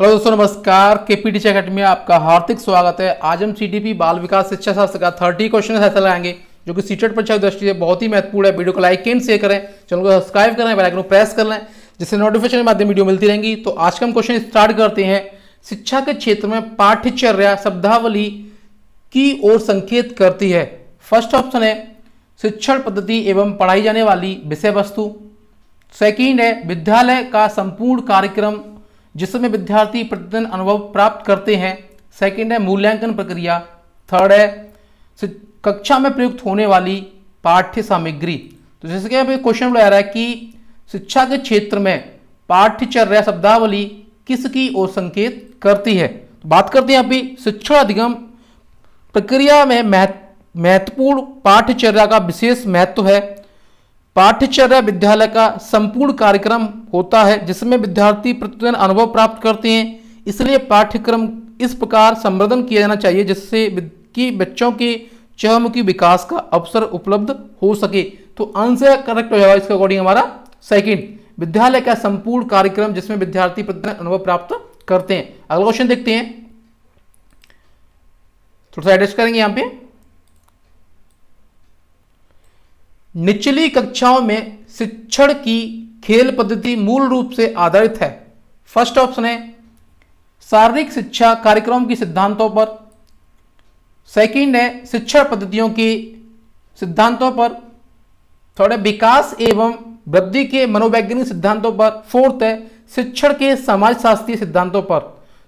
Hello दोस्तों नमस्कार, KPT PTC academy में आपका हार्दिक स्वागत है। आज हम सीटीपी बाल विकास शिक्षा शास्त्र का 30 क्वेश्चन ऐसे लगाएंगे जो कि सी टेट परीक्षा की दृष्टि से बहुत ही महत्वपूर्ण है। वीडियो को लाइक एंड शेयर करें, चैनल को सब्सक्राइब करें, बेल आइकन को प्रेस कर लें जिससे नोटिफिकेशन के माध्यम वीडियो मिलती रहेंगी। तो आज का हम क्वेश्चन स्टार्ट करते हैं। शिक्षा के क्षेत्र में पाठ्यचर्या शब्दावली की ओर संकेत करती है। फर्स्ट ऑप्शन है शिक्षण पद्धति एवं पढ़ाई जाने वाली विषय वस्तु। सेकेंड है विद्यालय का संपूर्ण कार्यक्रम जिसमें विद्यार्थी प्रतिदिन अनुभव प्राप्त करते हैं। सेकंड है मूल्यांकन प्रक्रिया। थर्ड है कक्षा में प्रयुक्त होने वाली पाठ्य सामग्री। तो जैसे कि अब क्वेश्चन आ रहा है कि शिक्षा के क्षेत्र में पाठ्यचर्या शब्दावली किसकी ओर संकेत करती है। तो बात करते हैं अभी शिक्षण अधिगम प्रक्रिया में महत्वपूर्ण पाठ्यचर्या का विशेष महत्व है। पाठ्यचर्या विद्यालय का संपूर्ण कार्यक्रम होता है जिसमें विद्यार्थी प्रतिदिन अनुभव प्राप्त करते हैं। इसलिए पाठ्यक्रम इस प्रकार संवर्धन किया जाना चाहिए जिससे कि बच्चों के चहुमुखी विकास का अवसर उपलब्ध हो सके। तो आंसर करेक्ट हो जाएगा इसके अकॉर्डिंग हमारा सेकंड, विद्यालय का संपूर्ण कार्यक्रम जिसमें विद्यार्थी प्रतिदिन अनुभव प्राप्त करते हैं। अगला क्वेश्चन देखते हैं, थोड़ा सा एडजस्ट करेंगे यहाँ पे। निचली कक्षाओं में शिक्षण की खेल पद्धति मूल रूप से आधारित है। फर्स्ट ऑप्शन है शारीरिक शिक्षा कार्यक्रम के सिद्धांतों पर। सेकंड है शिक्षण पद्धतियों के सिद्धांतों पर। थर्ड है विकास एवं वृद्धि के मनोवैज्ञानिक सिद्धांतों पर। फोर्थ है शिक्षण के समाजशास्त्रीय सिद्धांतों पर।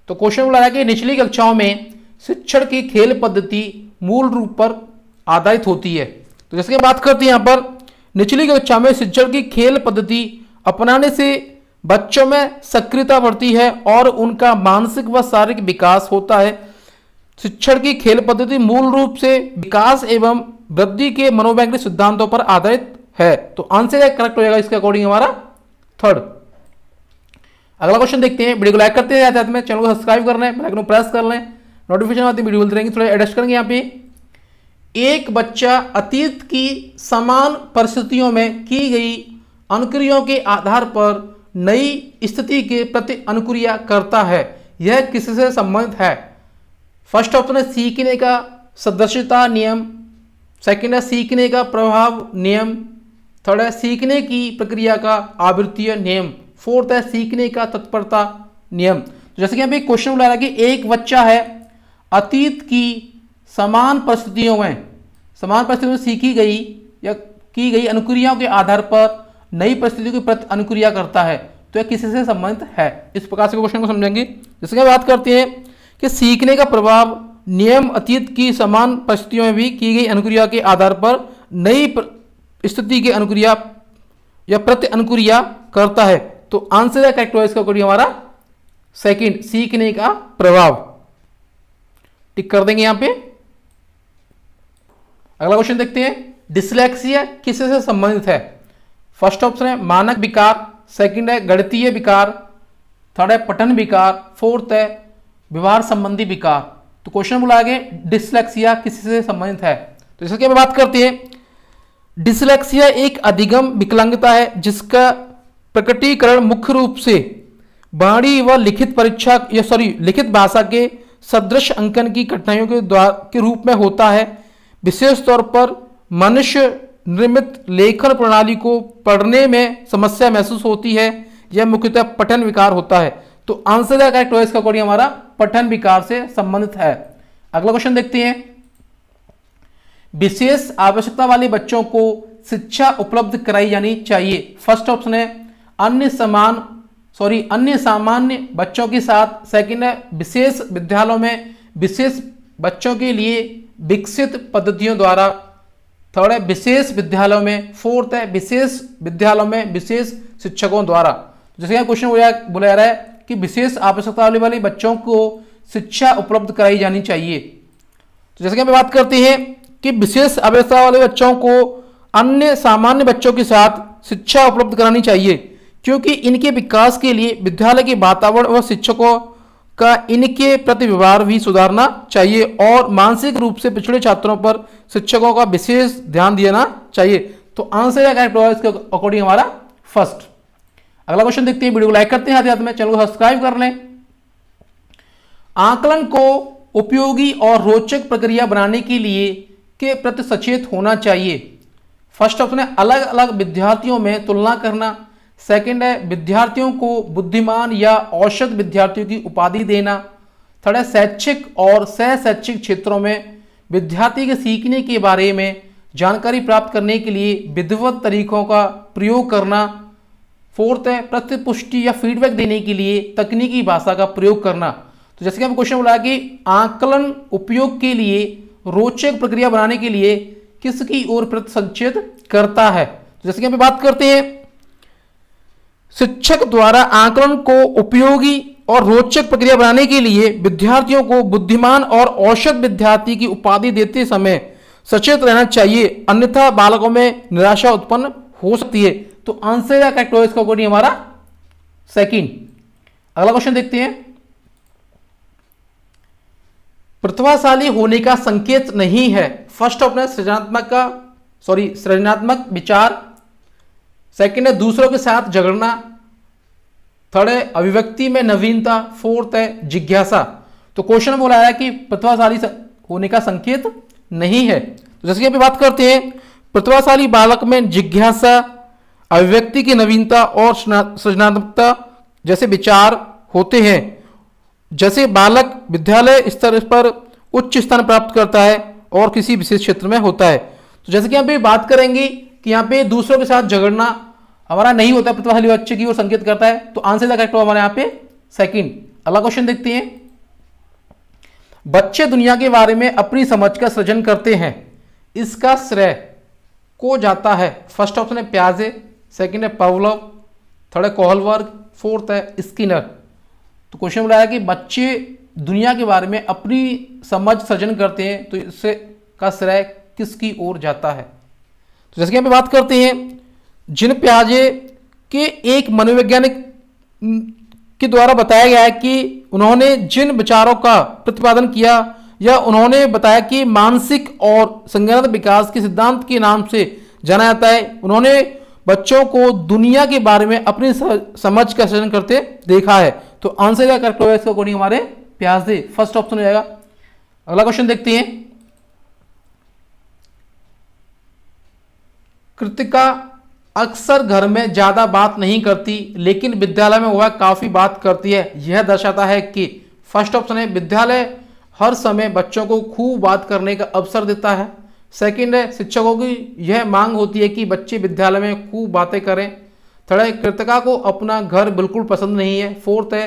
तो क्वेश्चन बोला है कि निचली कक्षाओं में शिक्षण की खेल पद्धति मूल रूप पर आधारित होती है। तो जैसे कि बात करते हैं यहाँ पर निचली कक्षा में शिक्षण की खेल पद्धति अपनाने से बच्चों में सक्रियता बढ़ती है और उनका मानसिक व शारीरिक विकास होता है। शिक्षण की खेल पद्धति मूल रूप से विकास एवं वृद्धि के मनोवैज्ञानिक सिद्धांतों पर आधारित है। तो आंसर करेक्ट हो जाएगा इसके अकॉर्डिंग हमारा थर्ड। अगला क्वेश्चन देखते हैं। वीडियो को लाइक करते हैं, चैनल को सब्सक्राइब कर लें, बेल आइकन को प्रेस कर लें, नोटिफिकेशन आती वीडियो मिलती रहेंगी। थोड़ा एडजस्ट करेंगे यहाँ पे। एक बच्चा अतीत की समान परिस्थितियों में की गई अनुक्रियाओं के आधार पर नई स्थिति के प्रति अनुक्रिया करता है। यह किससे संबंधित है। फर्स्ट ऑप्शन है सीखने का सदृश्यता नियम। सेकंड है सीखने का प्रभाव नियम। थर्ड है सीखने की प्रक्रिया का आवृत्तीय नियम। फोर्थ है सीखने का तत्परता नियम। तो जैसे कि अभी क्वेश्चन उठा रहा है कि एक बच्चा है अतीत की समान परिस्थितियों में सीखी गई या की गई अनुक्रियाओं के आधार पर नई परिस्थितियों के प्रति अनुक्रिया करता है। तो यह किसी से संबंधित है। इस प्रकार से क्वेश्चन को समझेंगे। जैसे कि बात करते हैं कि सीखने का प्रभाव नियम अतीत की समान परिस्थितियों में भी की गई अनुक्रिया के आधार पर नई स्थिति की अनुक्रिया या प्रति अनुक्रिया करता है। तो आंसर है करेक्ट इसका अकॉर्डिंग हमारा सेकेंड, सीखने का प्रभाव। टिक कर देंगे यहाँ पे। अगला क्वेश्चन देखते हैं, डिसलेक्सिया किससे संबंधित है। फर्स्ट ऑप्शन है मानक विकार। सेकंड है गणितीय विकार। थर्ड है पठन विकार। फोर्थ है व्यवहार संबंधी विकार। तो क्वेश्चन बोला आगे डिसलेक्सिया किससे संबंधित है। तो जैसे कि हम बात करते हैं, डिसलेक्सिया एक अधिगम विकलांगता है जिसका प्रकटीकरण मुख्य रूप से बाणी व लिखित परीक्षा या लिखित भाषा के सदृश अंकन की कठिनाइयों के रूप में होता है। विशेष तौर पर मनुष्य निर्मित लेखन प्रणाली को पढ़ने में समस्या महसूस होती है। यह मुख्यतः पठन विकार होता है। तो आंसर करेक्ट है इसका अकॉर्डिंग हमारा पठन विकार से संबंधित है। अगला क्वेश्चन देखते हैं, विशेष आवश्यकता वाले बच्चों को शिक्षा उपलब्ध कराई जानी चाहिए। फर्स्ट ऑप्शन है अन्य सामान्य बच्चों के साथ। सेकंड है विशेष विद्यालयों में विशेष बच्चों के लिए विकसित पद्धतियों द्वारा। थर्ड है विशेष विद्यालयों में। फोर्थ है विशेष विद्यालयों में विशेष शिक्षकों द्वारा। जैसे यहाँ क्वेश्चन बोला जा रहा है कि विशेष आवश्यकता वाले बच्चों को शिक्षा उपलब्ध कराई जानी चाहिए। तो जैसे कि हम बात करते हैं कि विशेष आवश्यकता वाले बच्चों को अन्य सामान्य बच्चों के साथ शिक्षा उपलब्ध करानी चाहिए क्योंकि इनके विकास के लिए विद्यालय के वातावरण व शिक्षकों का इनके प्रति व्यवहार भी सुधारना चाहिए और मानसिक रूप से पिछड़े छात्रों पर शिक्षकों का विशेष ध्यान देना चाहिए। तो आंसर है इसके अकॉर्डिंग हमारा फर्स्ट। अगला क्वेश्चन देखते हैं। वीडियो को लाइक करते हैं, साथ ही साथ में चैनल को सब्सक्राइब कर लें, आकलन को उपयोगी और रोचक प्रक्रिया बनाने के लिए के प्रति सचेत होना चाहिए। फर्स्ट ऑप्शन है अलग अलग विद्यार्थियों में तुलना करना। सेकंड है विद्यार्थियों को बुद्धिमान या औसत विद्यार्थियों की उपाधि देना। थर्ड है शैक्षिक और सह शैक्षिक क्षेत्रों में विद्यार्थी के सीखने के बारे में जानकारी प्राप्त करने के लिए विधिवत तरीकों का प्रयोग करना। फोर्थ है प्रतिपुष्टि या फीडबैक देने के लिए तकनीकी भाषा का प्रयोग करना। तो जैसे कि हम क्वेश्चन बोला कि आकलन उपयोग के लिए रोचक प्रक्रिया बनाने के लिए किसकी ओर प्रति संचेत करता है। तो जैसे कि हम बात करते हैं शिक्षक द्वारा आकलन को उपयोगी और रोचक प्रक्रिया बनाने के लिए विद्यार्थियों को बुद्धिमान और औसत विद्यार्थी की उपाधि देते समय सचेत रहना चाहिए, अन्यथा बालकों में निराशा उत्पन्न हो सकती है। तो आंसर करेक्ट होगा इसका कोई हमारा सेकंड। अगला क्वेश्चन देखते हैं। प्रतिभाशाली होने का संकेत नहीं है। फर्स्ट ऑप्शन है सृजनात्मक विचार। सेकंड है दूसरों के साथ झगड़ना। थर्ड है अभिव्यक्ति में नवीनता। फोर्थ है जिज्ञासा। तो क्वेश्चन बोला है कि प्रतिभाशाली होने का संकेत नहीं है। तो जैसे कि अभी बात करते हैं प्रतिभाशाली बालक में जिज्ञासा, अभिव्यक्ति की नवीनता और सृजनात्मकता जैसे विचार होते हैं। जैसे बालक विद्यालय स्तर पर उच्च स्थान प्राप्त करता है और किसी विशेष क्षेत्र में होता है। तो जैसे कि यहाँ पे बात करेंगे कि यहाँ पे दूसरों के साथ झगड़ना हमारा नहीं होता, प्रतिभाशाली बच्चे की ओर संकेत करता है। तो आंसर का करेक्ट होगा हमारे यहाँ पे सेकंड। अगला क्वेश्चन देखते हैं। बच्चे दुनिया के बारे में अपनी समझ का सृजन करते हैं, इसका श्रेय को जाता है। फर्स्ट ऑप्शन है पियाजे। सेकेंड है पावलोव। थर्ड है कोहलबर्ग। फोर्थ है स्किनर। तो क्वेश्चन बोला है कि बच्चे दुनिया के बारे में अपनी समझ सृजन करते हैं, तो इससे का श्रेय किसकी ओर जाता है। तो जैसे कि हम बात करते हैं जिन पियाजे के एक मनोवैज्ञानिक के द्वारा बताया गया है कि उन्होंने जिन विचारों का प्रतिपादन किया या उन्होंने बताया कि मानसिक और संज्ञानात्मक विकास के सिद्धांत के नाम से जाना जाता है, उन्होंने बच्चों को दुनिया के बारे में अपनी समझ का सृजन करते देखा है। तो आंसर क्या करेक्ट होगा इसका अकॉर्डिंग हमारे पियाजे फर्स्ट ऑप्शन हो जाएगा। अगला क्वेश्चन देखते हैं। कृतिका अक्सर घर में ज्यादा बात नहीं करती, लेकिन विद्यालय में वह काफी बात करती है। यह दर्शाता है कि फर्स्ट ऑप्शन है विद्यालय हर समय बच्चों को खूब बात करने का अवसर देता है। सेकंड है शिक्षकों की यह मांग होती है कि बच्चे विद्यालय में खूब बातें करें। थर्ड है कृतिका को अपना घर बिल्कुल पसंद नहीं है। फोर्थ है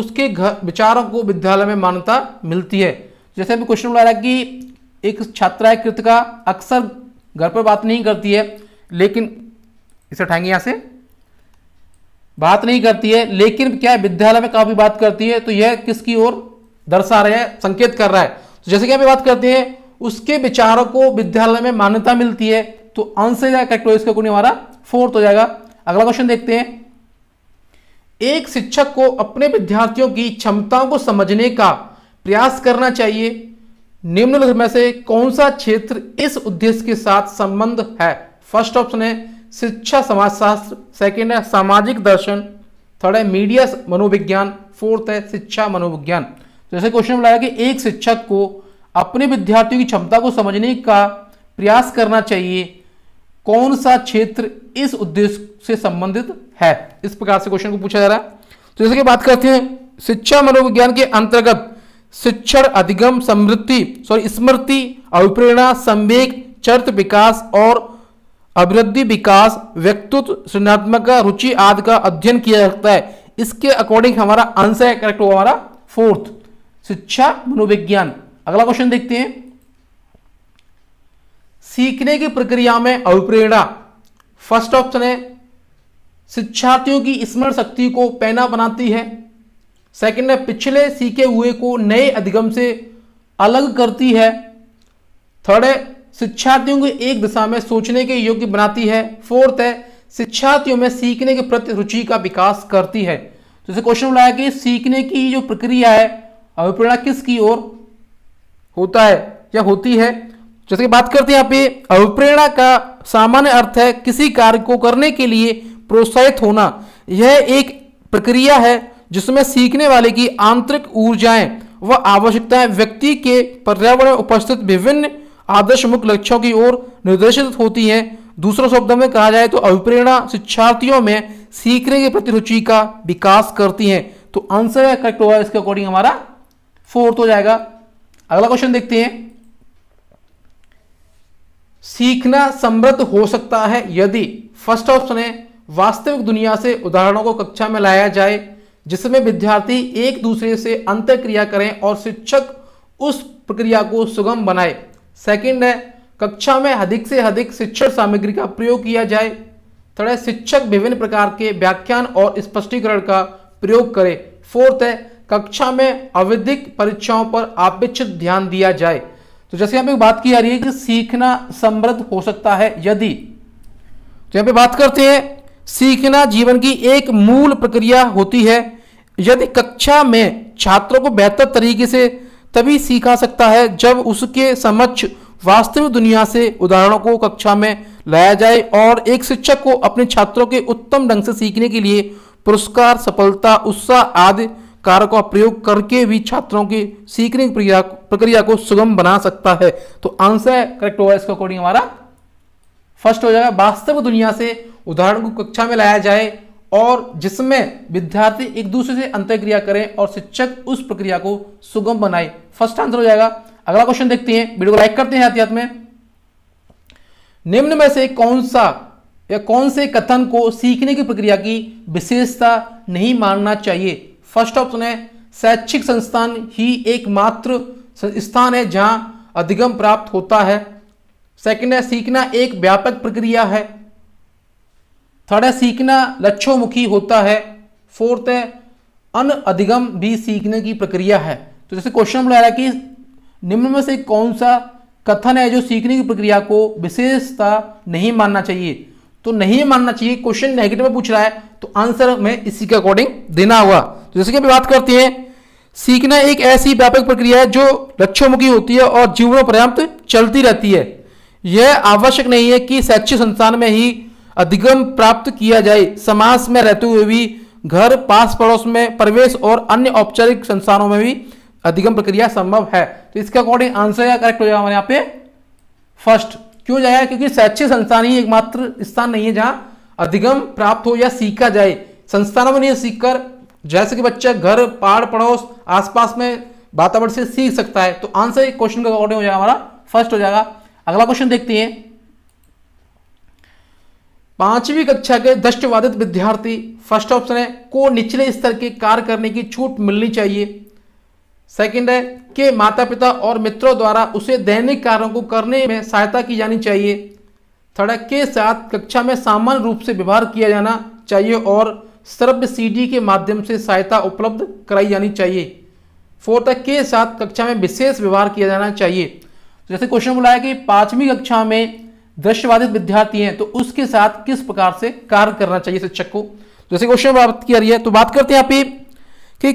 उसके घर विचारों को विद्यालय में मान्यता मिलती है। जैसे अभी क्वेश्चन बोला कि एक छात्रा है कृतिका, अक्सर घर पर बात नहीं करती है, लेकिन इसे उठाएंगे यहाँ से, बात नहीं करती है लेकिन क्या विद्यालय में काफ़ी बात करती है। तो यह किसकी ओर दर्शा रहे हैं, संकेत कर रहा है। तो जैसे कि अभी बात करते हैं उसके विचारों को विद्यालय में मान्यता मिलती है। तो आंसर करेक्ट होगा इसका कोई हमारा फोर्थ हो जाएगा। अगला क्वेश्चन देखते हैं। एक शिक्षक को अपने विद्यार्थियों की क्षमताओं को समझने का प्रयास करना चाहिए। निम्नलिखित में से कौन सा क्षेत्र इस उद्देश्य के साथ संबंध है। फर्स्ट ऑप्शन है शिक्षा समाजशास्त्र। सेकेंड है सामाजिक दर्शन। थर्ड है मीडिया मनोविज्ञान। फोर्थ है शिक्षा मनोविज्ञान। जैसे क्वेश्चन मिला कि एक शिक्षक को अपने विद्यार्थियों की क्षमता को समझने का प्रयास करना चाहिए, कौन सा क्षेत्र इस उद्देश्य से संबंधित है, इस प्रकार से क्वेश्चन को पूछा जा रहा है। तो जैसे कि बात करते हैं शिक्षा मनोविज्ञान के अंतर्गत शिक्षण अधिगम, स्मृति, अभिप्रेरणा, संवेग, चरित्र विकास और अभिवृद्धि विकास, व्यक्तित्व, सृजनात्मकता, रुचि आदि का अध्ययन किया जाता है। इसके अकॉर्डिंग हमारा आंसर करेक्ट होगा हमारा फोर्थ, शिक्षा मनोविज्ञान। अगला क्वेश्चन देखते हैं। सीखने की प्रक्रिया में अभिप्रेरणा। फर्स्ट ऑप्शन है शिक्षार्थियों की स्मरण शक्ति को पैना बनाती है। सेकंड है पिछले सीखे हुए को नए अधिगम से अलग करती है। थर्ड है शिक्षार्थियों को एक दिशा में सोचने के योग्य बनाती है। फोर्थ है शिक्षार्थियों में सीखने के प्रति रुचि का विकास करती है। जैसे क्वेश्चन उठाया कि सीखने की जो प्रक्रिया है अभिप्रेरणा किसकी ओर होता है या होती है। जैसे कि बात करते हैं यहाँ पे अभिप्रेरणा का सामान्य अर्थ है किसी कार्य को करने के लिए प्रोत्साहित होना। यह एक प्रक्रिया है जिसमें सीखने वाले की आंतरिक ऊर्जाएं व आवश्यकताएं व्यक्ति के पर्यावरण उपस्थित विभिन्न आदर्शमुख लक्ष्यों की ओर निर्देशित होती हैं। दूसरे शब्दों में कहा जाए तो अभिप्रेरणा शिक्षार्थियों में सीखने के प्रति रुचि का विकास करती हैं। तो आंसर है करेक्ट होगा इसके अकॉर्डिंग हमारा फोर्थ हो जाएगा। अगला क्वेश्चन देखते हैं। सीखना समृद्ध हो सकता है यदि फर्स्ट ऑप्शन है वास्तविक दुनिया से उदाहरणों को कक्षा में लाया जाए जिसमें विद्यार्थी एक दूसरे से अंतरक्रिया करें और शिक्षक उस प्रक्रिया को सुगम बनाए। सेकंड है कक्षा में अधिक से अधिक शिक्षण सामग्री का प्रयोग किया जाए। थर्ड है शिक्षक विभिन्न प्रकार के व्याख्यान और स्पष्टीकरण का प्रयोग करें। फोर्थ है कक्षा में आवधिक परीक्षाओं पर अपेक्षित ध्यान दिया जाए। तो जैसे यहाँ पे बात की जा रही है कि सीखना समृद्ध हो सकता है यदि, तो यहाँ पे बात करते हैं सीखना जीवन की एक मूल प्रक्रिया होती है। यदि कक्षा में छात्रों को बेहतर तरीके से तभी सीखा सकता है जब उसके समक्ष वास्तविक दुनिया से उदाहरणों को कक्षा में लाया जाए और एक शिक्षक को अपने छात्रों के उत्तम ढंग से सीखने के लिए पुरस्कार, सफलता, उत्साह आदि कार्य का प्रयोग करके भी छात्रों की सीखने की प्रक्रिया को सुगम बना सकता है। तो आंसर करेक्ट होगा इसका अकॉर्डिंग हमारा फर्स्ट हो जाएगा वास्तव दुनिया से उदाहरण को कक्षा में लाया जाए और जिसमें विद्यार्थी एक दूसरे से अंतरक्रिया करें और शिक्षक उस प्रक्रिया को सुगम बनाए। फर्स्ट आंसर हो जाएगा। अगला क्वेश्चन देखते हैं। वीडियो को लाइक करते हैं। अध्यात्म में निम्न में से कौन सा या कौन से कथन को सीखने की प्रक्रिया की विशेषता नहीं मानना चाहिए? फर्स्ट ऑप्शन है शैक्षिक संस्थान ही एकमात्र स्थान है जहां अधिगम प्राप्त होता है। सेकंड है सीखना एक व्यापक प्रक्रिया है। थर्ड है सीखना लक्ष्योमुखी होता है। फोर्थ है अन अधिगम भी सीखने की प्रक्रिया है। तो जैसे क्वेश्चन हम ले रहा है कि निम्न में से कौन सा कथन है जो सीखने की प्रक्रिया को विशेषता नहीं मानना चाहिए, तो नहीं मानना चाहिए क्वेश्चन नेगेटिव में पूछ रहा है तो आंसर हमें इसी के अकॉर्डिंग देना होगा। तो जैसे कि अभी बात करते हैं सीखना एक ऐसी व्यापक प्रक्रिया है जो लक्ष्योमुखी होती है और जीवनोपर्यंत चलती रहती है। यह आवश्यक नहीं है कि शैक्षिक संस्थान में ही अधिगम प्राप्त किया जाए। समाज में रहते हुए भी घर, पास पड़ोस में प्रवेश और अन्य औपचारिक संस्थानों में भी अधिगम प्रक्रिया संभव है। तो इसका अकॉर्डिंग आंसर करेक्ट हो जाएगा हमारे यहाँ पे फर्स्ट। क्यों जाएगा? क्योंकि शैक्षिक संस्थान ही एकमात्र स्थान नहीं है जहां अधिगम प्राप्त हो या सीखा जाए। संस्थानों में नहीं सीखकर जैसे कि बच्चा घर, पहाड़, पड़ोस, आसपास में वातावरण से सीख सकता है। तो आंसर क्वेश्चन का अकॉर्डिंग हो जाएगा हमारा फर्स्ट हो जाएगा। अगला क्वेश्चन देखते हैं। पांचवी कक्षा के दृष्टिबाधित विद्यार्थी फर्स्ट ऑप्शन है को निचले स्तर के कार्य करने की छूट मिलनी चाहिए। सेकंड है कि माता पिता और मित्रों द्वारा उसे दैनिक कार्यों को करने में सहायता की जानी चाहिए। थर्ड है के साथ कक्षा में सामान्य रूप से व्यवहार किया जाना चाहिए और सर्व सीडी के माध्यम से सहायता उपलब्ध कराई जानी चाहिए। फोर्थ है के साथ कक्षा में विशेष व्यवहार किया जाना चाहिए। तो जैसे क्वेश्चन बोला है कि पांचवी कक्षा में दृष्टिबाधित विद्यार्थी हैं तो उसके साथ किस प्रकार से कार्य करना चाहिए शिक्षक को। जैसे क्वेश्चन बात की जा रही है तो बात करते हैं यहाँ पे कि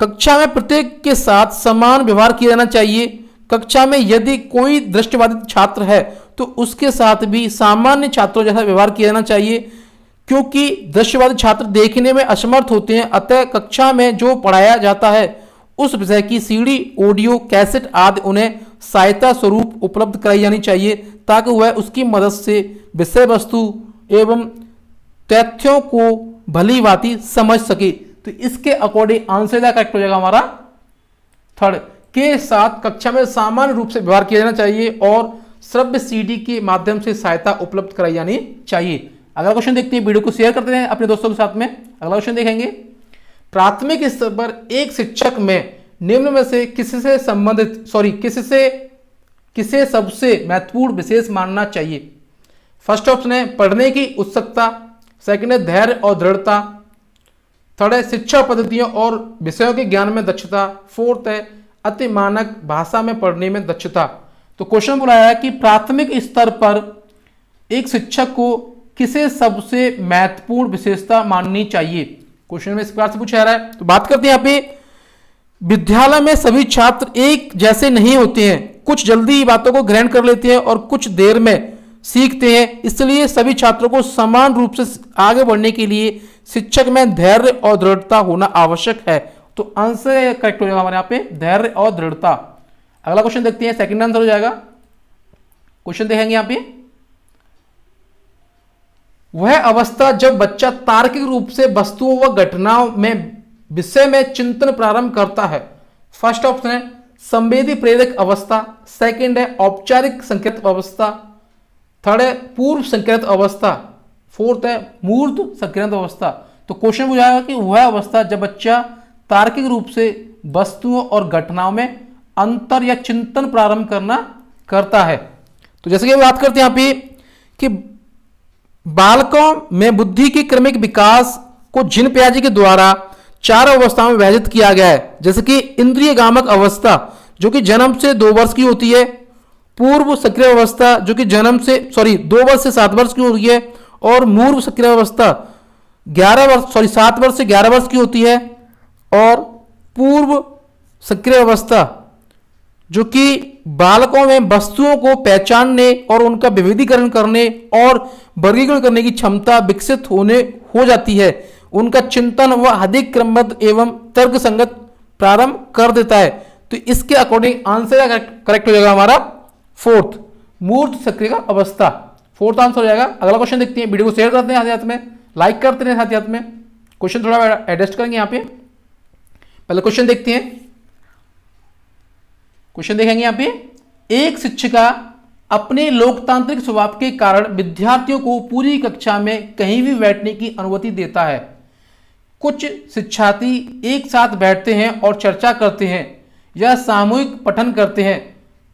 कक्षा में प्रत्येक के साथ समान व्यवहार किया जाना चाहिए। कक्षा में यदि कोई दृष्टिबाधित छात्र है तो उसके साथ भी सामान्य छात्रों जैसा व्यवहार किया जाना चाहिए क्योंकि दृष्टिबाधित छात्र देखने में असमर्थ होते हैं। अतः कक्षा में जो पढ़ाया जाता है उस विषय की सीडी, ऑडियो, कैसेट आदि उन्हें सहायता स्वरूप उपलब्ध कराई जानी चाहिए ताकि वह उसकी मदद से विषय वस्तु एवं तथ्यों को भली भांति समझ सके। तो इसके अकॉर्डिंग आंसर करेक्ट हो जाएगा हमारा थर्ड के साथ कक्षा में सामान्य रूप से व्यवहार किया जाना चाहिए और श्रव्य सीडी के माध्यम से सहायता उपलब्ध कराई जानी चाहिए। अगला क्वेश्चन देखते हैं। वीडियो को शेयर करते हैं अपने दोस्तों के साथ में। अगला क्वेश्चन देखेंगे। प्राथमिक स्तर पर एक शिक्षक में निम्न में से किससे संबंधित किसे सबसे महत्वपूर्ण विशेष मानना चाहिए? फर्स्ट ऑप्शन है पढ़ने की उत्सुकता। सेकंड है धैर्य और दृढ़ता। थर्ड है शिक्षा पद्धतियों और विषयों के ज्ञान में दक्षता। फोर्थ है अति मानक भाषा में पढ़ने में दक्षता। तो क्वेश्चन बुलाया है कि प्राथमिक स्तर पर एक शिक्षक को किसे सबसे महत्वपूर्ण विशेषता माननी चाहिए, क्वेश्चन में इस प्रकार से पूछा जा रहा है। तो बात करते हैं यहाँ पे विद्यालय में सभी छात्र एक जैसे नहीं होते हैं। कुछ जल्दी बातों को ग्रहण कर लेते हैं और कुछ देर में सीखते हैं। इसलिए सभी छात्रों को समान रूप से आगे बढ़ने के लिए शिक्षक में धैर्य और दृढ़ता होना आवश्यक है। तो आंसर करेक्ट हो जाएगा हमारे यहाँ पे धैर्य और दृढ़ता। अगला क्वेश्चन देखते हैं, सेकंड आंसर हो जाएगा। क्वेश्चन देखेंगे यहाँ पे, वह अवस्था जब बच्चा तार्किक रूप से वस्तुओं व घटनाओं में विषय में चिंतन प्रारंभ करता है। फर्स्ट ऑप्शन है संवेदी प्रेरक अवस्था, सेकंड है औपचारिक संकेत अवस्था, थर्ड है पूर्व संकेत अवस्था, फोर्थ है मूर्त संकेत अवस्था। तो क्वेश्चन बुझाएगा कि वह अवस्था जब बच्चा तार्किक रूप से वस्तुओं और घटनाओं में अंतर या चिंतन प्रारंभ करना करता है। तो जैसे कि बात करते हैं यहाँ पे कि बालकों में बुद्धि के क्रमिक विकास को जिन पियाजे के द्वारा चार अवस्थाओं में विभाजित किया गया है, जैसे कि इंद्रियगामक अवस्था जो कि जन्म से 2 वर्ष की होती है, पूर्व सक्रिय अवस्था जो कि जन्म से 2 वर्ष से 7 वर्ष की होती है, और मूर्व सक्रिय अवस्था 7 वर्ष से 11 वर्ष की होती है, और पूर्व सक्रिय अवस्था जो कि बालकों में वस्तुओं को पहचानने और उनका विविधीकरण करने और वर्गीकरण करने की क्षमता विकसित हो जाती है, उनका चिंतन व अधिक क्रमबद्ध एवं तर्क संगत प्रारंभ कर देता है। तो इसके अकॉर्डिंग आंसर करेक्ट हो जाएगा हमारा फोर्थ, मूर्त सक्रिय अवस्था, फोर्थ आंसर हो जाएगा। अगला क्वेश्चन देखते हैं, वीडियो को शेयर करते हैं साथ में, लाइक करते हैं साथ में। क्वेश्चन थोड़ा एडजस्ट करेंगे यहाँ पे, पहले क्वेश्चन देखते हैं। क्वेश्चन देखेंगे यहाँ पे, एक शिक्षिका अपने लोकतांत्रिक स्वभाव के कारण विद्यार्थियों को पूरी कक्षा में कहीं भी बैठने की अनुमति देता है। कुछ शिक्षार्थी एक साथ बैठते हैं और चर्चा करते हैं या सामूहिक पठन करते हैं,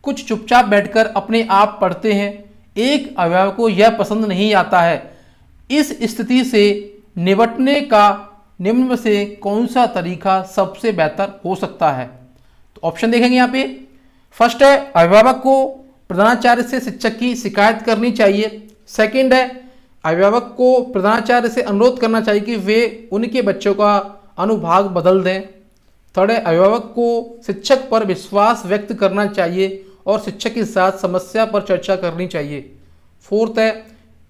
कुछ चुपचाप बैठकर अपने आप पढ़ते हैं। एक अभिभावक को यह पसंद नहीं आता है। इस स्थिति से निपटने का निम्न में से कौन सा तरीका सबसे बेहतर हो सकता है? तो ऑप्शन देखेंगे यहाँ पे, फर्स्ट है अभिभावक को प्रधानाचार्य से शिक्षक की शिकायत करनी चाहिए, सेकंड है अभिभावक को प्रधानाचार्य से अनुरोध करना चाहिए कि वे उनके बच्चों का अनुभाग बदल दें, थर्ड है अभिभावक को शिक्षक पर विश्वास व्यक्त करना चाहिए और शिक्षक के साथ समस्या पर चर्चा करनी चाहिए, फोर्थ है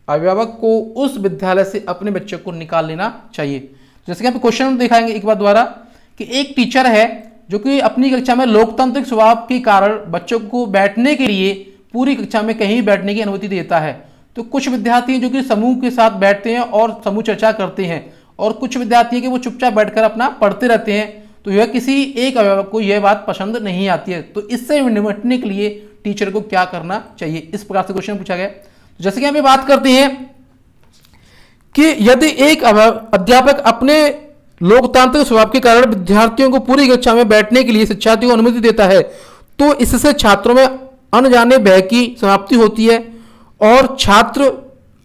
अभिभावक को उस विद्यालय से अपने बच्चों को निकाल लेना चाहिए। जैसे कि आप क्वेश्चन दिखाएंगे एक बार द्वारा कि एक टीचर है जो कि अपनी कक्षा में लोकतांत्रिक स्वभाव के कारण बच्चों को बैठने के लिए पूरी कक्षा में कहीं बैठने की अनुमति देता है। तो कुछ विद्यार्थी जो कि समूह के साथ बैठते हैं और समूह चर्चा करते हैं, और कुछ विद्यार्थी कि वो चुपचाप बैठकर अपना पढ़ते रहते हैं। तो यह किसी एक अभिभावक को यह बात पसंद नहीं आती है। तो इससे निपटने के लिए टीचर को क्या करना चाहिए, इस प्रकार से क्वेश्चन पूछा गया। जैसे कि हम बात करते हैं कि यदि एक अध्यापक अपने लोकतांत्रिक स्वभाव के कारण विद्यार्थियों को पूरी कक्षा में बैठने के लिए शिक्षार्थियों को अनुमति देता है, तो इससे छात्रों में अनजाने भय की समाप्ति होती है और छात्र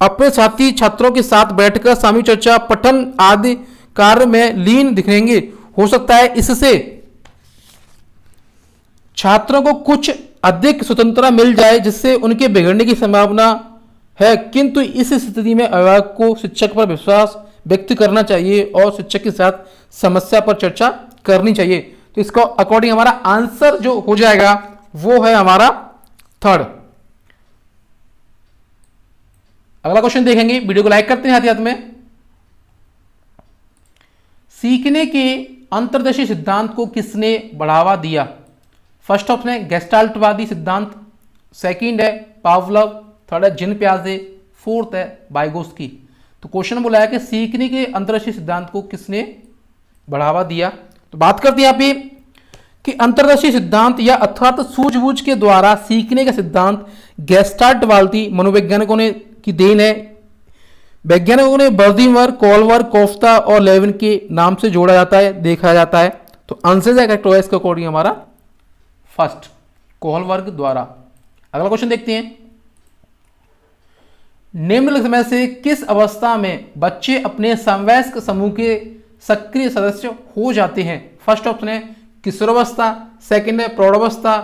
अपने साथी छात्रों के साथ बैठकर सामूहिक चर्चा, पठन आदि कार्य में लीन दिखेंगे। हो सकता है इससे छात्रों को कुछ अधिक स्वतंत्रता मिल जाए जिससे उनके बिगड़ने की संभावना है, किंतु इस स्थिति में अभिभावक को शिक्षक पर विश्वास व्यक्त करना चाहिए और शिक्षक के साथ समस्या पर चर्चा करनी चाहिए। तो इसका अकॉर्डिंग हमारा आंसर जो हो जाएगा वो है हमारा थर्ड। अगला क्वेश्चन देखेंगे, वीडियो को लाइक करते हैं साथ में। सीखने के अंतर्दृष्टि सिद्धांत को किसने बढ़ावा दिया? फर्स्ट ऑप्शन है गेस्टाल्टवादी सिद्धांत, सेकंड है पावलव, थर्ड है जिन पियाजे, फोर्थ है बाइगोस्की। तो क्वेश्चन बोला है कि सीखने के अंतर्दृष्टि सिद्धांत को किसने बढ़ावा दिया। तो बात करते हैं यहाँ पे कि अंतर्दृष्टि सिद्धांत या अर्थात सूझबूझ के द्वारा सीखने का सिद्धांत गेस्टाल्टवादी मनोवैज्ञानिकों ने की देन है। वैज्ञानिकों ने बर्दिमर, कोलवर, कोफ्ता और लेविन के नाम से जोड़ा जाता है, देखा जाता है। तो आंसर है करेक्ट होगा इसका अकॉर्डिंग हमारा फर्स्ट, कोहलवर्ग द्वारा। अगला क्वेश्चन देखते हैं, निम्नलिखित में से किस अवस्था में बच्चे अपने समवयस्क समूह के सक्रिय सदस्य हो जाते हैं? फर्स्ट ऑप्शन है किशोरावस्था, सेकंड है प्रौढ़ावस्था,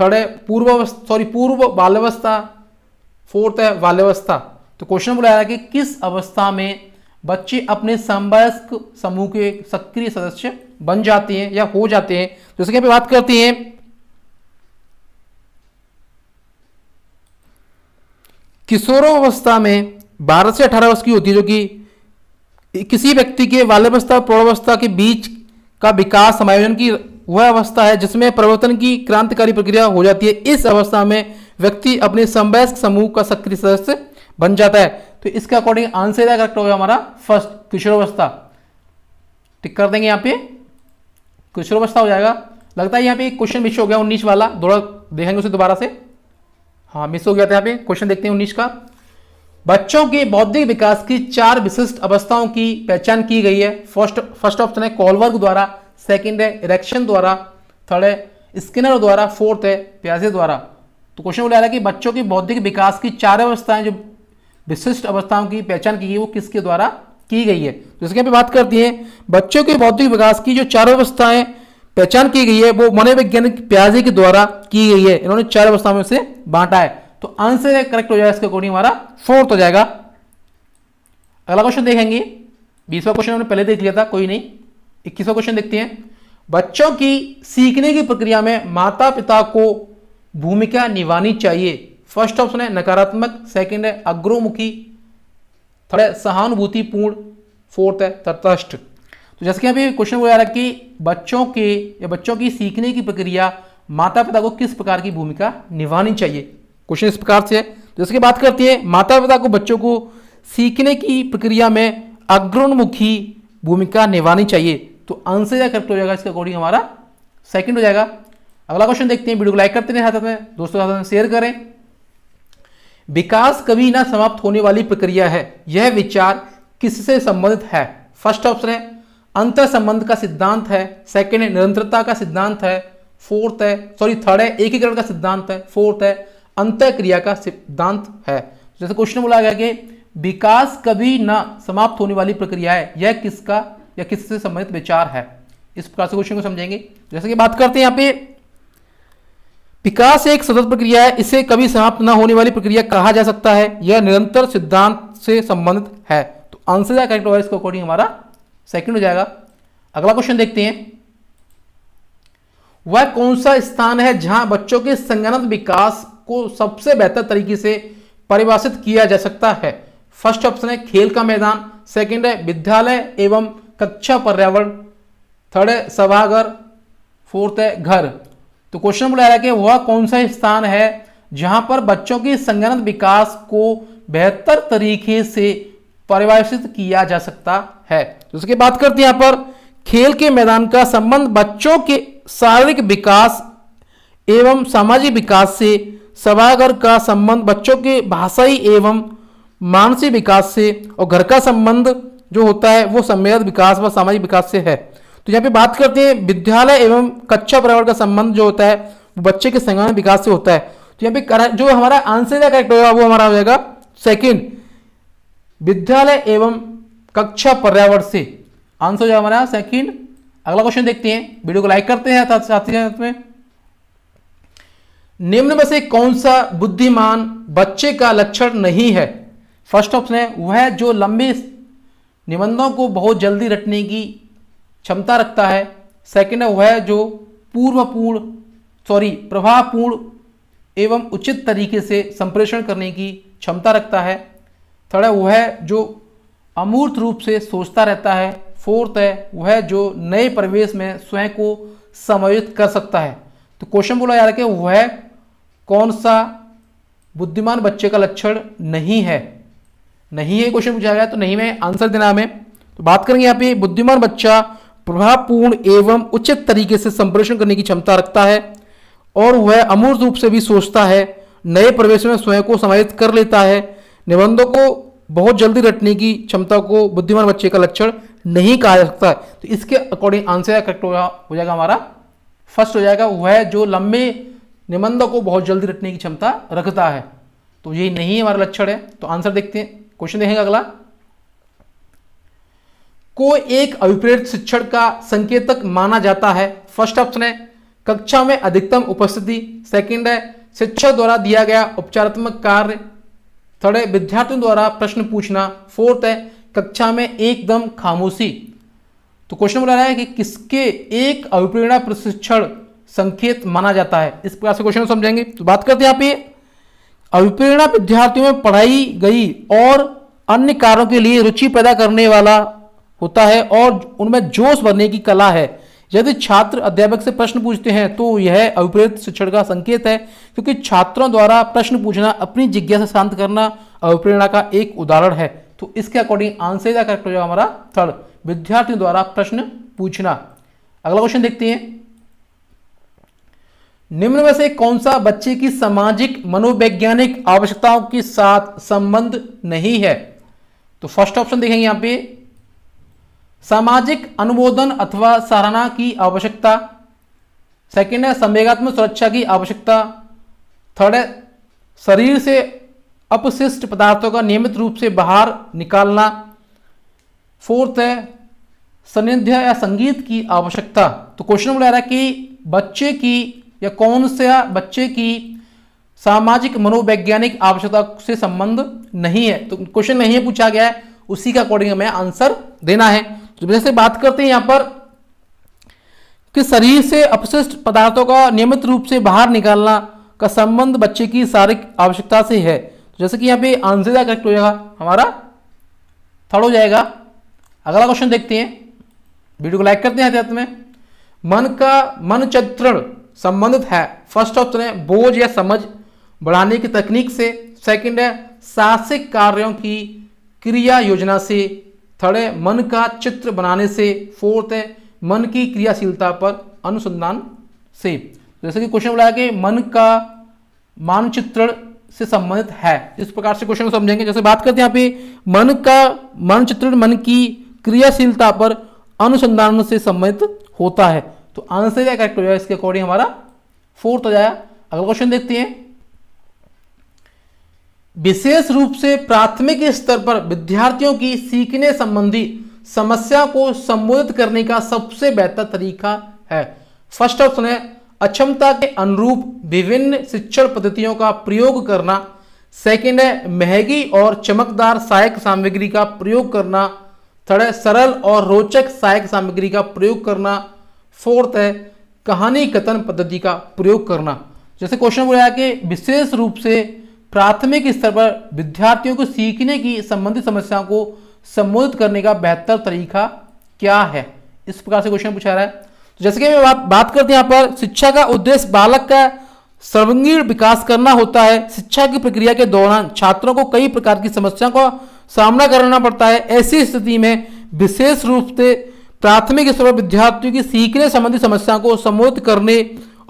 थर्ड है पूर्व बाल्यावस्था, फोर्थ है बाल्यावस्था। तो क्वेश्चन बोला है कि किस अवस्था में बच्चे अपने समवयस्क समूह के सक्रिय सदस्य बन जाते हैं या हो जाते हैं। जैसे कि यहाँ पे बात करते हैं किशोरावस्था में 12 से 18 वर्ष की होती है, जो कि किसी व्यक्ति के बाल्यावस्था और प्रौढ़ावस्था के बीच का विकास समायोजन की वह अवस्था है जिसमें परिवर्तन की क्रांतिकारी प्रक्रिया हो जाती है। इस अवस्था में व्यक्ति अपने समवयस्क समूह का सक्रिय सदस्य बन जाता है। तो इसका अकॉर्डिंग आंसर करेक्ट होगा हमारा फर्स्ट, किशोरावस्था। टिक कर देंगे यहाँ पे, किशोरावस्था हो जाएगा। लगता है यहाँ पे क्वेश्चन मिस हो गया 19 वाला, थोड़ा देखेंगे उसे दोबारा से। हाँ, मिस हो गया था यहाँ पे क्वेश्चन, देखते हैं 19 का। बच्चों के बौद्धिक विकास की 4 विशिष्ट अवस्थाओं की पहचान की गई है। फर्स्ट ऑप्शन है कॉलवर्ग द्वारा, सेकंड है इरेक्शन द्वारा, थर्ड है स्किनर द्वारा, फोर्थ है पियाजे द्वारा। तो क्वेश्चन बोला कि बच्चों के बौद्धिक विकास की 4 अवस्थाएं, जो विशिष्ट अवस्थाओं की पहचान की गई वो किसके द्वारा की गई है। तो इसके पे बात करती है बच्चों के बौद्धिक विकास की जो 4 अवस्थाएं पहचान की गई है वो मनोवैज्ञानिक पियाजे के द्वारा की गई है। इन्होंने 4 अवस्थाओं में से बांटा है। तो आंसर करेक्ट हो जाएगा इसका अकॉर्डिंग हमारा फोर्थ हो जाएगा। अगला क्वेश्चन देखेंगे, 20वां क्वेश्चन हमने पहले देख लिया था, कोई नहीं। 21वां क्वेश्चन देखते हैं। बच्चों की सीखने की प्रक्रिया में माता पिता को भूमिका निभानी चाहिए। फर्स्ट ऑप्शन है नकारात्मक, सेकंड है अग्रोमुखी, थर्ड है सहानुभूतिपूर्ण, फोर्थ है तटस्थ। तो जैसे कि अभी क्वेश्चन हो रहा है कि बच्चों के या बच्चों की सीखने की प्रक्रिया माता पिता को किस प्रकार की भूमिका निभानी चाहिए, क्वेश्चन इस प्रकार से है। तो इसकी बात करती है माता पिता को बच्चों को सीखने की प्रक्रिया में अग्रोन्मुखी भूमिका निभानी चाहिए। तो आंसर करेक्ट हो जाएगा इसका अकॉर्डिंग हमारा सेकंड हो जाएगा। अगला क्वेश्चन देखते हैं। वीडियो को लाइक करते रहें, साथ में दोस्तों के साथ में शेयर करें। विकास कभी ना समाप्त होने वाली प्रक्रिया है, यह विचार किससे संबंधित है। फर्स्ट ऑप्शन है अंतर संबंध का सिद्धांत है, सेकेंड है निरंतरता का सिद्धांत है, थर्ड है एकीकरण का सिद्धांत है, फोर्थ है अंतःक्रिया का सिद्धांत है। जैसे क्वेश्चन बोला गया कि विकास कभी ना समाप्त होने वाली प्रक्रिया है, यह किसका या किससे संबंधित विचार है, इस प्रकार से क्वेश्चन को समझेंगे। जैसे कि बात करते हैं यहाँ पे, विकास एक सतत प्रक्रिया है, इसे कभी समाप्त ना होने वाली प्रक्रिया कहा जा सकता है, यह निरंतर सिद्धांत से संबंधित है। तो आंसर करेक्ट होगा इसका अकॉर्डिंग हमारा सेकेंड हो जाएगा। अगला क्वेश्चन देखते हैं। वह कौन सा स्थान है जहां बच्चों के संज्ञानात्मक विकास को सबसे बेहतर तरीके से परिभाषित किया जा सकता है। फर्स्ट ऑप्शन है खेल का मैदान, सेकंड है विद्यालय एवं कक्षा पर्यावरण, थर्ड है सभागार, फोर्थ है घर। तो क्वेश्चन बोला है कि वह कौन सा स्थान है जहां पर बच्चों के संज्ञानात्मक विकास को बेहतर तरीके से परिभाषित किया जा सकता है। तो उसके बात करते हैं यहाँ पर खेल के मैदान का संबंध बच्चों के शारीरिक विकास एवं सामाजिक विकास से, सभागार का संबंध बच्चों के भाषाई एवं मानसिक विकास से, और घर का संबंध जो होता है वो सम्मेलित विकास व सामाजिक विकास से है। तो यहाँ पे बात करते हैं विद्यालय एवं कक्षा पर्यावरण का संबंध जो होता है वो बच्चे के संज्ञानात्मक विकास से होता है। तो यहाँ पे जो हमारा आंसर करेक्ट होगा वो हमारा हो जाएगा सेकेंड, विद्यालय एवं कक्षा पर्यावरण से आंसर हो जाएगा हमारा सेकेंड। अगला क्वेश्चन देखते हैं। वीडियो को लाइक करते हैं, साथ ही निम्न में से कौन सा बुद्धिमान बच्चे का लक्षण नहीं है। फर्स्ट ऑप्शन है वह जो लंबे निबंधों को बहुत जल्दी रटने की क्षमता रखता है, सेकंड है वह जो प्रभावपूर्ण एवं उचित तरीके से संप्रेषण करने की क्षमता रखता है, थर्ड है वह जो अमूर्त रूप से सोचता रहता है, फोर्थ है वह जो नए परिवेश में स्वयं को समायोजित कर सकता है। तो क्वेश्चन बोला जा रहा है कि वह कौन सा बुद्धिमान बच्चे का लक्षण नहीं है, नहीं है क्वेश्चन पूछा गया, तो नहीं में आंसर देना हमें। तो बात करेंगे यहाँ पे बुद्धिमान बच्चा प्रभावपूर्ण एवं उचित तरीके से संप्रेषण करने की क्षमता रखता है और वह अमूर्त रूप से भी सोचता है, नए परिवेश में स्वयं को समायोजित कर लेता है, निबंधों को बहुत जल्दी रटने की क्षमता को बुद्धिमान बच्चे का लक्षण नहीं कहा जा सकता। तो इसके अकॉर्डिंग आंसर करेक्ट हो जाएगा हमारा फर्स्ट हो जाएगा, वह जो लंबे निबंधों को बहुत जल्दी रटने की क्षमता रखता है। तो ये नहीं हमारा लक्षण है। तो आंसर देखते हैं, क्वेश्चन देखेंगे अगला। को एक अभिप्रेत शिक्षण का संकेतक माना जाता है। फर्स्ट ऑप्शन है कक्षा में अधिकतम उपस्थिति, सेकंड है शिक्षक द्वारा दिया गया उपचारात्मक कार्य, थर्ड है विद्यार्थियों द्वारा प्रश्न पूछना, फोर्थ है कक्षा में एकदम खामोशी। तो क्वेश्चन बोला रहा है कि किसके एक अभिप्रेरणा प्रशिक्षण संकेत माना जाता है, इस प्रकार से क्वेश्चन समझेंगे। तो बात करते हैं यहाँ पे अभिप्रेरणा विद्यार्थियों में पढ़ाई गई और अन्य कार्यों के लिए रुचि पैदा करने वाला होता है और उनमें जोश भरने की कला है। यदि छात्र अध्यापक से प्रश्न पूछते हैं तो यह अभिप्रेत शिक्षण का संकेत है, क्योंकि छात्रों द्वारा प्रश्न पूछना अपनी जिज्ञासा शांत करना अभिप्रेरणा का एक उदाहरण है। तो इसके अकॉर्डिंग आंसर इज करेक्ट हो जाएगा हमारा थर्ड, विद्यार्थियों द्वारा प्रश्न पूछना। अगला क्वेश्चन देखते हैं, निम्न में से कौन सा बच्चे की सामाजिक मनोवैज्ञानिक आवश्यकताओं के साथ संबंध नहीं है? तो फर्स्ट ऑप्शन देखेंगे यहां पे, सामाजिक अनुमोदन अथवा सराहना की आवश्यकता, सेकेंड है संवेगात्मक सुरक्षा की आवश्यकता, थर्ड है शरीर से अपशिष्ट पदार्थों का नियमित रूप से बाहर निकालना, फोर्थ है सानिध्य या संगीत की आवश्यकता। तो क्वेश्चन बोला जा रहा है कि बच्चे की या कौन सा बच्चे की सामाजिक मनोवैज्ञानिक आवश्यकता से संबंध नहीं है। तो क्वेश्चन नहीं है पूछा गया है, उसी का अकॉर्डिंग हमें आंसर देना है। तो जैसे बात करते हैं यहां पर कि शरीर से अपशिष्ट पदार्थों का नियमित रूप से बाहर निकालना का संबंध बच्चे की शारीरिक आवश्यकता से है। तो जैसे कि यहां पे आंसर करेक्ट हो जाएगा हमारा थर्ड हो जाएगा। अगला क्वेश्चन देखते हैं, वीडियो को लाइक करते हैं। अध्यात्म में मन का मन चित्रण संबंधित है, फर्स्ट ऑप्शन है बोझ या समझ बढ़ाने की तकनीक से, सेकेंड है साहसिक कार्यों की क्रिया योजना से, थर्ड है मन का चित्र बनाने से, फोर्थ है मन की क्रियाशीलता पर अनुसंधान से। जैसे कि क्वेश्चन बोला कि मन का मानचित्रण से संबंधित है, इस प्रकार से क्वेश्चन को समझेंगे। जैसे बात करते हैं यहाँ पे मन का मानचित्रण मन की क्रियाशीलता पर अनुसंधान से संबंधित होता है। तो आंसर क्या करेक्ट हो जाएगा इसके अकॉर्डिंग हमारा फोर्थ हो जाएगा। अगला क्वेश्चन देखते हैं, विशेष रूप से प्राथमिक स्तर पर विद्यार्थियों की सीखने संबंधी समस्या को संबोधित करने का सबसे बेहतर तरीका है, फर्स्ट ऑप्शन है अक्षमता के अनुरूप विभिन्न शिक्षण पद्धतियों का प्रयोग करना, सेकंड है महंगी और चमकदार सहायक सामग्री का प्रयोग करना, थर्ड है सरल और रोचक सहायक सामग्री का प्रयोग करना, फोर्थ है कहानी कथन पद्धति का प्रयोग करना। जैसे क्वेश्चन बोला कि विशेष रूप से प्राथमिक स्तर पर विद्यार्थियों को सीखने की संबंधित समस्याओं को संबोधित करने का बेहतर तरीका क्या है, इस प्रकार से क्वेश्चन पूछा रहा है। तो जैसे कि हम बात करते हैं यहाँ पर, शिक्षा का उद्देश्य बालक का सर्वांगीण विकास करना होता है। शिक्षा की प्रक्रिया के दौरान छात्रों को कई प्रकार की समस्याओं का सामना करना पड़ता है। ऐसी स्थिति में विशेष रूप से प्राथमिक स्तर पर विद्यार्थियों की सीखने संबंधी समस्याओं को संबोधित करने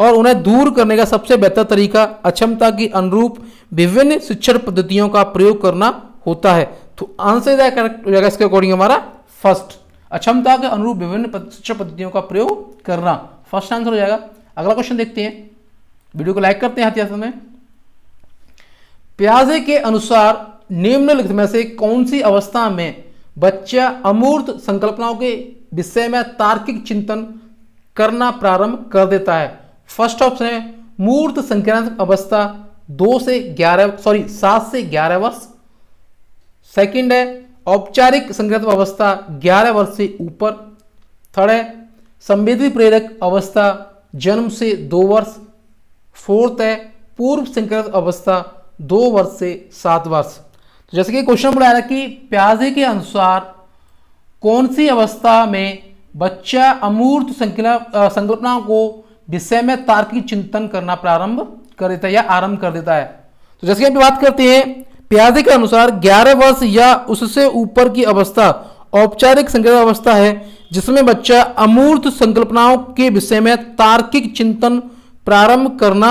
और उन्हें दूर करने का सबसे बेहतर तरीका अक्षमता के अनुरूप विभिन्न शिक्षण पद्धतियों का प्रयोग करना होता है। तो आंसर करेक्ट हो जाएगा इसके अकॉर्डिंग हमारा फर्स्ट, अक्षमता के अनुरूप विभिन्न शिक्षण पद्धतियों का प्रयोग करना फर्स्ट आंसर हो जाएगा। अगला क्वेश्चन देखते हैं, वीडियो को लाइक करते हैं। समय पियाजे के अनुसार निम्नलिखित में से कौन सी अवस्था में बच्चा अमूर्त संकल्पनाओं के विषय में तार्किक चिंतन करना प्रारंभ कर देता है? फर्स्ट ऑप्शन है मूर्त संज्ञानात्मक अवस्था 7 से 11 वर्ष, सेकंड है औपचारिक संज्ञानात्मक अवस्था 11 वर्ष से ऊपर, थर्ड है संवेदी प्रेरक अवस्था जन्म से 2 वर्ष, फोर्थ है पूर्व संज्ञानात्मक अवस्था 2 वर्ष से 7 वर्ष। तो जैसे कि क्वेश्चन बोला है कि पियाजे के अनुसार कौन सी अवस्था में बच्चा अमूर्त संकल्पनाओं को विषय में तार्किक चिंतन करना प्रारंभ कर देता है या आरंभ कर देता है? तो जैसे कि हम बात करते हैं पियाजे के अनुसार 11 वर्ष या उससे ऊपर की अवस्था औपचारिक संकल्प अवस्था है, जिसमें बच्चा अमूर्त संकल्पनाओं के विषय में तार्किक चिंतन प्रारंभ करना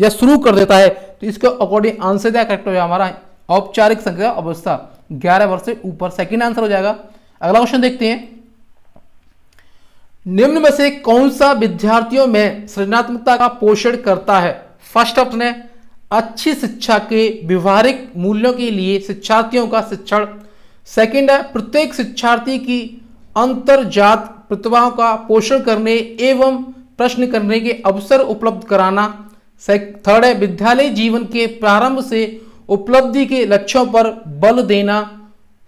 या शुरू कर देता है। तो इसके अकॉर्डिंग आंसर क्या करेक्ट हो जाएगा हमारा औपचारिक संकल्प अवस्था 11 वर्ष से ऊपर, सेकेंड आंसर हो जाएगा। अगला क्वेश्चन देखते हैं, निम्न में से कौन सा विद्यार्थियों में सृजनात्मकता का पोषण करता है? फर्स्ट ऑप्शन है अच्छी शिक्षा के व्यवहारिक मूल्यों के लिए शिक्षार्थियों का शिक्षण, सेकंड है प्रत्येक शिक्षार्थी की अंतर्जात प्रतिभाओं का पोषण करने एवं प्रश्न करने के अवसर उपलब्ध कराना, थर्ड है विद्यालय जीवन के प्रारंभ से उपलब्धि के लक्ष्यों पर बल देना,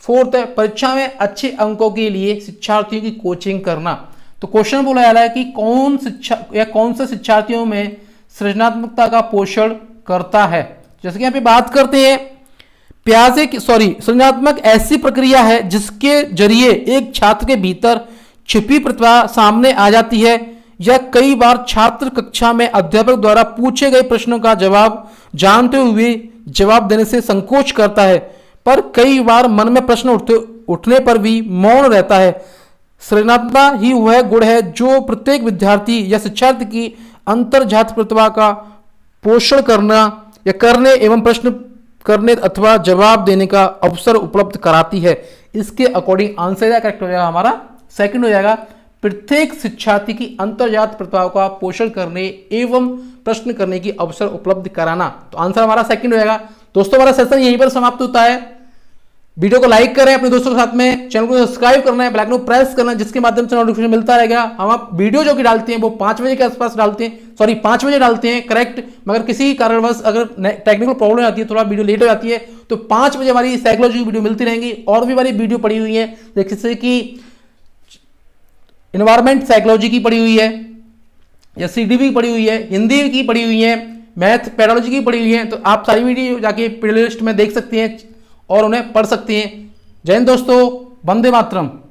फोर्थ है परीक्षा में अच्छे अंकों के लिए शिक्षार्थियों की कोचिंग करना। तो क्वेश्चन बोला जा रहा है कि कौन से शिक्षार्थियों में सृजनात्मकता का पोषण करता है? जैसे कि यहाँ पे बात करते हैं सृजनात्मक ऐसी प्रक्रिया है जिसके जरिए एक छात्र के भीतर छिपी प्रतिभा सामने आ जाती है या कई बार छात्र कक्षा में अध्यापक द्वारा पूछे गए प्रश्नों का जवाब जानते हुए जवाब देने से संकोच करता है, पर कई बार मन में प्रश्न उठने पर भी मौन रहता है। सृजनात्मकता ही वह गुण है जो प्रत्येक विद्यार्थी या शिक्षार्थी की अंतर्जात प्रतिभा का पोषण करना या करने एवं प्रश्न करने अथवा जवाब देने का अवसर उपलब्ध कराती है। इसके अकॉर्डिंग आंसर करेक्ट हो जाएगा हमारा सेकंड हो जाएगा, प्रत्येक शिक्षार्थी की अंतर्जात प्रतिभा का पोषण करने एवं प्रश्न करने की अवसर उपलब्ध कराना। तो आंसर हमारा सेकंड हो जाएगा। दोस्तों हमारा सेशन यहीं पर समाप्त होता है। वीडियो को लाइक करें अपने दोस्तों के साथ में, चैनल को सब्सक्राइब करना है, बेल आइकन को प्रेस करना है, जिसके माध्यम से नोटिफिकेशन मिलता रहेगा। हम आप वीडियो जो कि डालते हैं वो 5 बजे के आसपास डालते हैं, 5 बजे डालते हैं करेक्ट, मगर किसी कारणवश अगर टेक्निकल प्रॉब्लम आती है, थोड़ा वीडियो लेट हो जाती है, तो 5 बजे हमारी साइकोलॉजी की वीडियो मिलती रहेंगी। और भी हमारी वीडियो पड़ी हुई है, जैसे कि इन्वायरमेंट साइकोलॉजी की पड़ी हुई है या CDV की पड़ी हुई है, हिंदी की पड़ी हुई है, मैथ पेडोलॉजी की पड़ी हुई है, तो आप सारी वीडियो जाके प्लेलिस्ट में देख सकते हैं और उन्हें पढ़ सकती हैं। जय हिंद दोस्तों, वंदे मातरम।